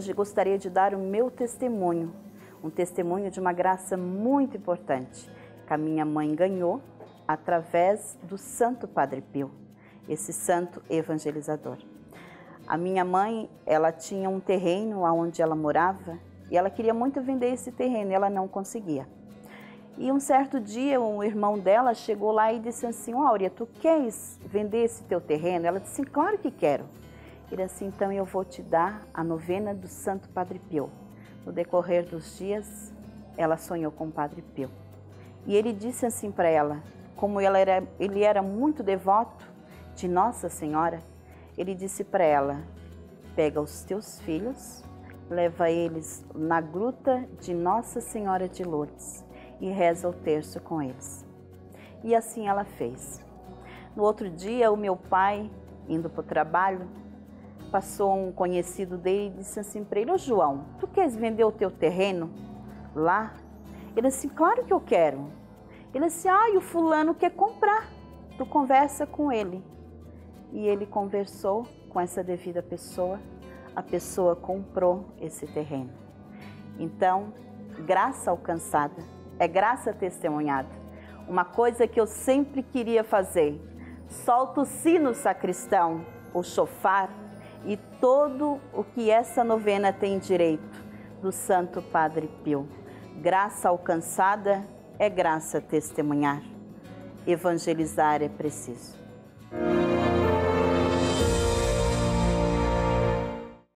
Hoje gostaria de dar o meu testemunho, um testemunho de uma graça muito importante que a minha mãe ganhou através do Santo Padre Pio, esse santo evangelizador. A minha mãe, ela tinha um terreno onde ela morava e ela queria muito vender esse terreno e ela não conseguia. E um certo dia, um irmão dela chegou lá e disse assim: "Áurea, tu queres vender esse teu terreno?" Ela disse: "Claro que quero." Ele assim: "Então eu vou te dar a novena do Santo Padre Pio." No decorrer dos dias, ela sonhou com o Padre Pio. E ele disse assim para ela, como ele era muito devoto de Nossa Senhora, ele disse para ela: "Pega os teus filhos, leva eles na gruta de Nossa Senhora de Lourdes e reza o terço com eles." E assim ela fez. No outro dia, o meu pai, indo para o trabalho, passou um conhecido dele e disse assim para ele: "Ô João, tu queres vender o teu terreno lá?" Ele disse: "Claro que eu quero." Ele disse: "Ah, e o fulano quer comprar, tu conversa com ele." E ele conversou com essa devida pessoa, a pessoa comprou esse terreno. Então, graça alcançada é graça testemunhada. Uma coisa que eu sempre queria fazer: solta o sino sacristão, o chofar, e todo o que essa novena tem direito do Santo Padre Pio. Graça alcançada é graça testemunhar. Evangelizar é preciso.